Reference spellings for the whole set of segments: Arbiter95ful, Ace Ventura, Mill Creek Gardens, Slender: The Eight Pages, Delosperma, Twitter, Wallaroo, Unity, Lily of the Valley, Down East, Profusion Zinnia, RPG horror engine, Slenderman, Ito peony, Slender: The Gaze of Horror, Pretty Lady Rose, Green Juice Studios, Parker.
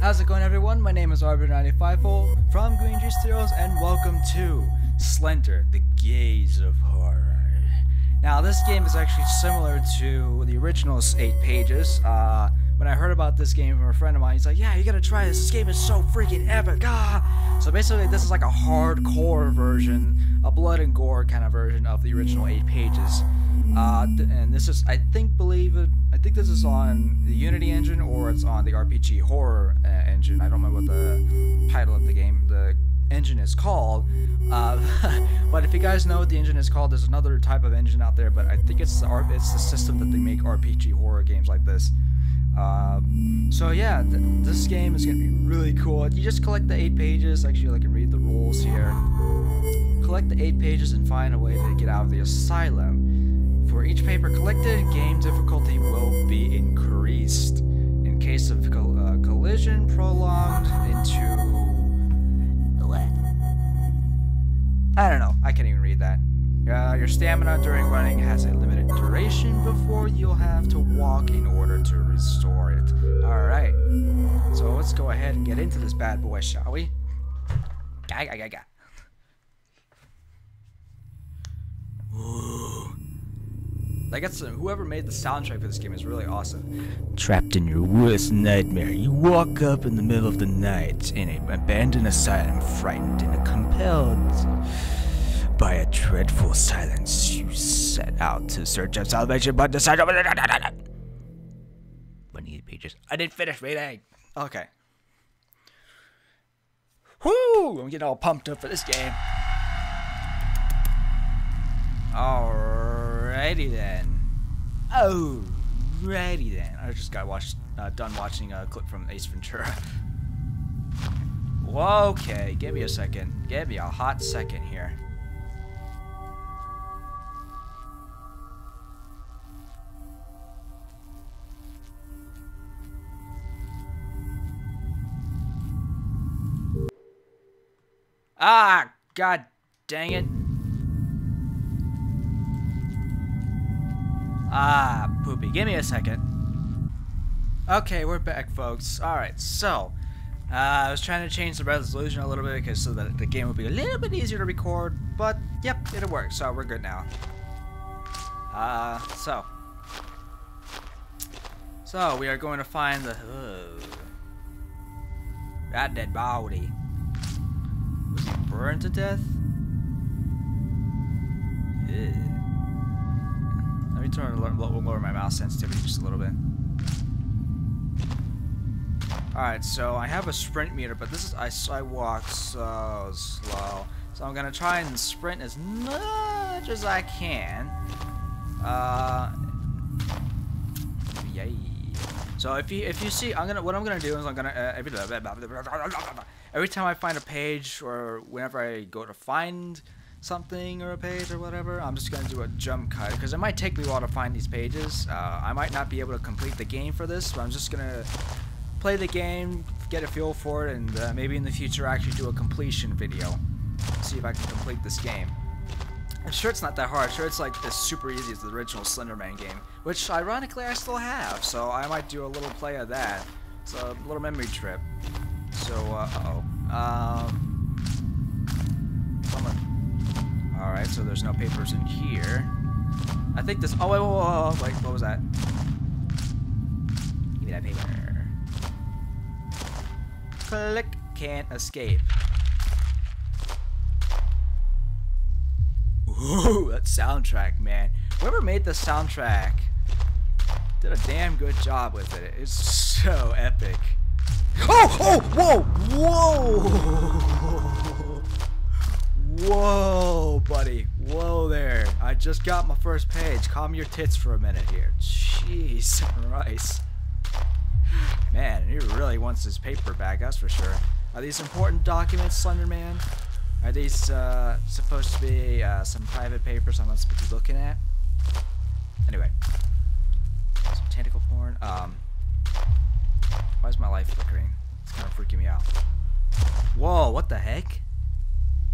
How's it going, everyone? My name is Arbiter95ful from Green Juice Studios, and welcome to Slender: The Gaze of Horror. Now, this game is actually similar to the original 8 Pages. When I heard about this game from a friend of mine, he's like, "Yeah, you gotta try this. This game is so freaking epic!" So basically, this is like a hardcore version, a blood and gore kind of version of the original 8 Pages. And this is, I think this is on the Unity engine, or it's on the RPG horror engine. I don't remember what the title of the engine is called. But if you guys know what the engine is called, there's another type of engine out there, but I think it's the system that they make RPG horror games like this. So yeah, this game is gonna be really cool. You just collect the 8 pages. Actually, I can read the rules here. Collect the 8 pages and find a way to get out of the asylum. For each paper collected, game difficulty will be increased. In case of collision prolonged into... what? I don't know, I can't even read that. Your stamina during running has a limited duration before you'll have to walk in order to restore it. Alright, so let's go ahead and get into this bad boy, shall we? Ga-ga-ga-ga. Like, whoever made the soundtrack for this game is really awesome. Trapped in your worst nightmare, you walk up in the middle of the night in an abandoned asylum, frightened and compelled by a dreadful silence. You set out to search of salvation, but decide... 28 pages. I didn't finish reading! Okay. Whoo! I'm getting all pumped up for this game. Alright. Alrighty then. Oh, righty then. I just got done watching a clip from Ace Ventura. Whoa, okay, give me a second. Give me a hot second here. Ah, god dang it. Ah, poopy. Give me a second. Okay, we're back, folks. Alright, so, I was trying to change the resolution a little bit because so that the game would be a little bit easier to record, but, yep, it'll work, so we're good now. So, we are going to find the... that dead body. Was he burned to death? Ugh. I'm trying to lower my mouse sensitivity just a little bit. Alright, so I have a sprint meter, but this is... I walk so slow. So I'm going to try and sprint as much as I can. Yay. So if you see... every time I find a page, or whenever I go to find... something or a page or whatever, I'm just gonna do a jump cut because it might take me a while to find these pages. I might not be able to complete the game for this, but I'm just gonna play the game, get a feel for it, and maybe in the future actually do a completion video. See if I can complete this game. I'm sure it's not that hard. I'm sure it's like as super easy as the original Slenderman game, which ironically I still have, so I might do a little play of that. It's a little memory trip. So alright, so there's no papers in here. I think this... oh, wait, wait, what was that? Give me that paper. Click. Can't escape. Ooh, that soundtrack, man. Whoever made the soundtrack did a damn good job with it. It's so epic. Oh! Oh! Whoa! Whoa! Whoa, buddy. Whoa there. I just got my first page. Calm your tits for a minute here. Jeez Christ. Man, he really wants his paper back, that's for sure. Are these important documents, Slenderman? Are these supposed to be some private papers I'm not supposed to be looking at? Anyway. Some tentacle porn. Why is my life flickering? It's kind of freaking me out. Whoa, what the heck?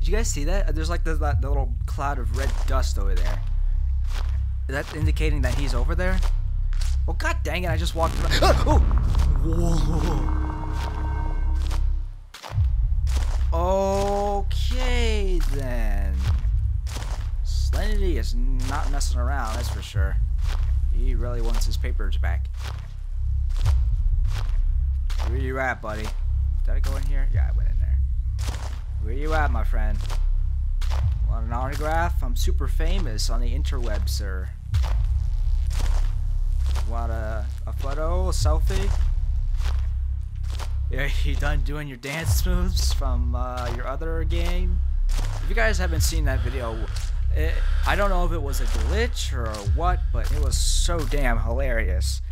Did you guys see that? There's like the little cloud of red dust over there. Is that indicating that he's over there? Well, god dang it, I just walked around. Oh! Whoa! not messing around, that's for sure. He really wants his papers back. Where you at, buddy? Did I go in here? Yeah, I went in there. Where you at, my friend? Want an autograph? I'm super famous on the interweb, sir. Want a photo? A selfie? Yeah, you done doing your dance moves from your other game? If you guys haven't seen that video, I don't know if it was a glitch or what, but it was so damn hilarious.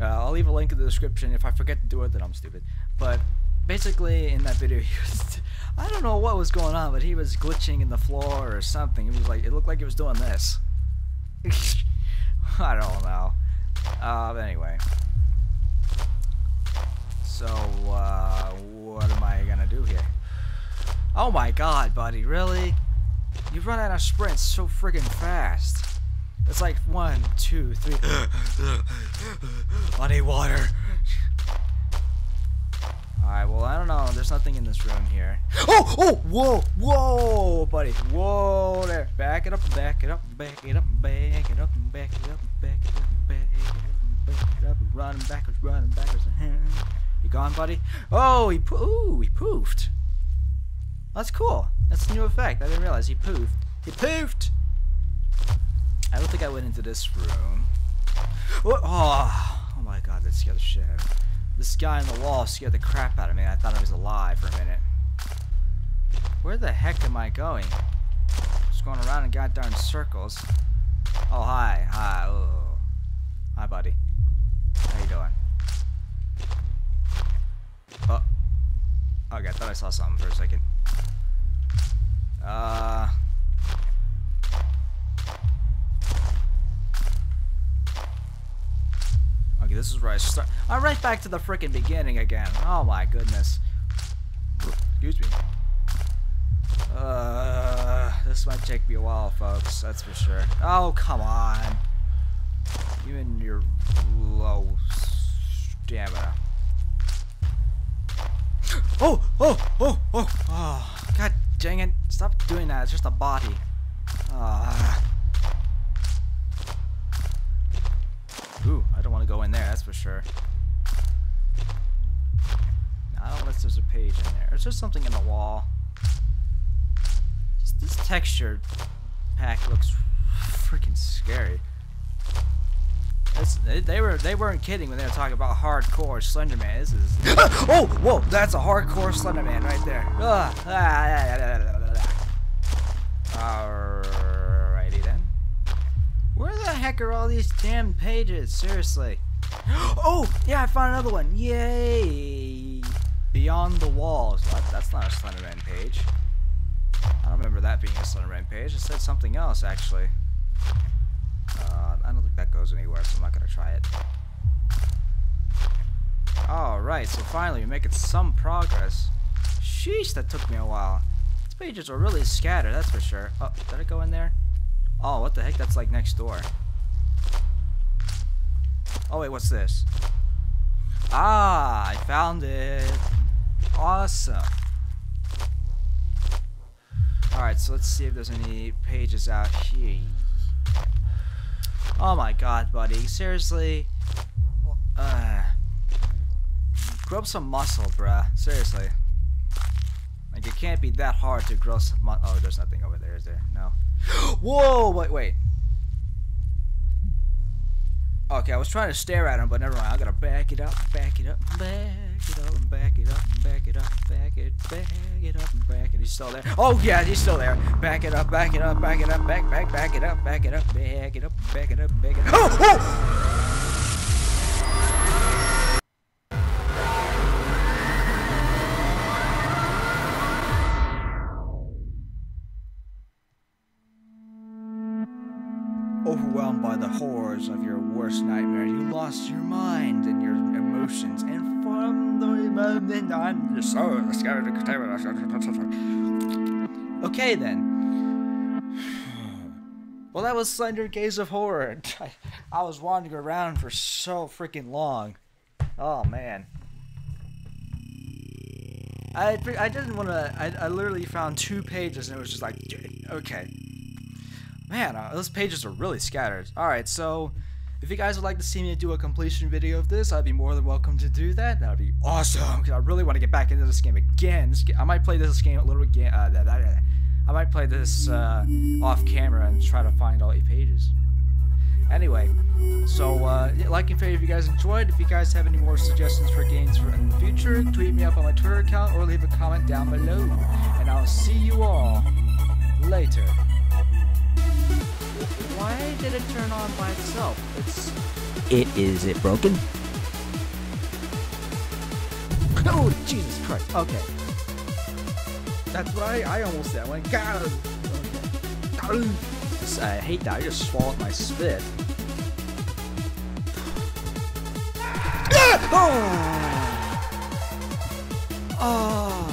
I'll leave a link in the description. If I forget to do it, then I'm stupid. But basically, in that video, he was, I don't know what was going on, but he was glitching in the floor or something. It was like, it looked like he was doing this. I don't know. Anyway. So, what am I gonna do here? Oh my god, buddy, really? You run out of sprints so friggin' fast. It's like 1, 2, 3. I need water. Alright, well, I don't know. There's nothing in this room here. Oh! Oh! Whoa! Whoa, buddy. Whoa there. Back it up, back it up, back it up, back it up, back it up, back it up, back it up, back it up. Running backwards, running backwards. You gone, buddy? Oh, he poofed. That's cool. That's a new effect. I didn't realize he poofed. He poofed! I don't think I went into this room. Oh, oh, oh my god, that scared the shit out of me. This guy on the wall scared the crap out of me. I thought I was alive for a minute. Where the heck am I going? Just going around in goddamn circles. Oh, hi. Hi. Oh. Hi, buddy. How you doing? Oh. Okay, I thought I saw something for a second. Okay, this is where I start. I'm right back to the frickin' beginning again. Oh my goodness. Excuse me. This might take me a while, folks. That's for sure. Oh, come on. You and your low stamina. Oh, oh, oh, oh, oh. God dang it. Stop doing that. It's just a body. Ooh, I don't want to go in there, that's for sure. Not unless there's a page in there. Is there something in the wall? This texture pack looks freaking scary. They weren't kidding when they were talking about hardcore Slenderman. This is oh, whoa, that's a hardcore Slenderman right there. Alrighty then. Where the heck are all these damn pages? Seriously. Oh yeah, I found another one. Yay! Beyond the Walls. Well, that's not a Slenderman page. I don't remember that being a Slenderman page. It said something else actually. I don't think that goes anywhere, so I'm not gonna try it. Alright, so finally we're making some progress. Sheesh, that took me a while. These pages are really scattered, that's for sure. Oh, did it go in there? Oh, what the heck, that's like next door. Oh wait, what's this? Ah, I found it. Awesome. Alright, so let's see if there's any pages out here. Oh my god, buddy. Seriously. Grow up some muscle, bruh. Seriously. Like, it can't be that hard to grow some muscle. Oh, there's nothing over there, is there? No. Whoa! Wait, wait. Okay, I was trying to stare at him, but never mind. I gotta back it up, back it up, back it up, back it up, back it up, back it up, back it. He's still there. Oh yeah, he's still there. Back it up, back it up, back it up, back it up, back it up, back it up, back it up, back it up. Oh! Oh! Overwhelmed by the horrors of your worst nightmare, you lost your mind and your emotions, and from the moment on, you're so scared. Okay, then. Well, that was Slender: Gaze of Horror. I was wandering around for so freaking long. Oh man. I didn't want to. I literally found 2 pages, and it was just like, okay. Man, those pages are really scattered. Alright, so if you guys would like to see me do a completion video of this, I'd be more than welcome to do that. That would be awesome, because I really want to get back into this game again. I might play this game a little again. I might play this off camera and try to find all 8 pages. Anyway, so like and favorite if you guys enjoyed. If you guys have any more suggestions for games in the future, tweet me up on my Twitter account or leave a comment down below. And I'll see you all later. Why did it turn on by itself? Is it broken? Oh, Jesus Christ. Okay. That's what I almost said. I went, God. Okay. I hate that. I just swallowed my spit. Ah! Oh. Oh.